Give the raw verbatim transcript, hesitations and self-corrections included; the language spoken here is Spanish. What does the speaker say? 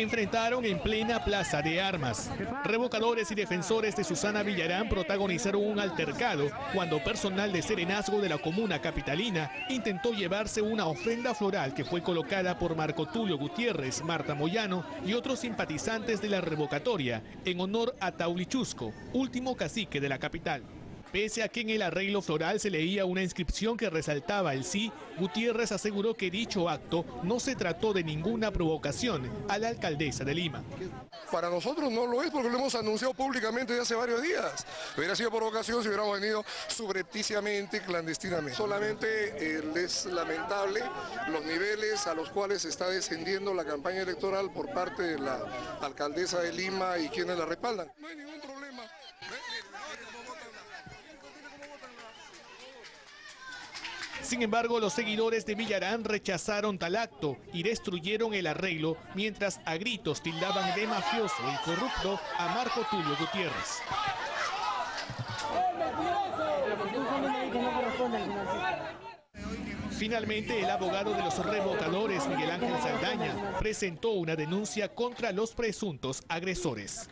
se enfrentaron en plena plaza de armas. Revocadores y defensores de Susana Villarán protagonizaron un altercado cuando personal de serenazgo de la comuna capitalina intentó llevarse una ofrenda floral que fue colocada por Marco Tulio Gutiérrez, Martha Moyano y otros simpatizantes de la revocatoria en honor a Taulichusco, último cacique de la capital. Pese a que en el arreglo floral se leía una inscripción que resaltaba el sí, Gutiérrez aseguró que dicho acto no se trató de ninguna provocación a la alcaldesa de Lima. Para nosotros no lo es porque lo hemos anunciado públicamente desde hace varios días. Hubiera sido provocación si hubiéramos venido subrepticiamente, clandestinamente. Solamente eh, es lamentable los niveles a los cuales está descendiendo la campaña electoral por parte de la alcaldesa de Lima y quienes la respaldan. No hay ningún problema. Sin embargo, los seguidores de Villarán rechazaron tal acto y destruyeron el arreglo, mientras a gritos tildaban de mafioso y corrupto a Marco Tulio Gutiérrez. Finalmente, el abogado de los revocadores, Miguel Ángel Saldaña, presentó una denuncia contra los presuntos agresores.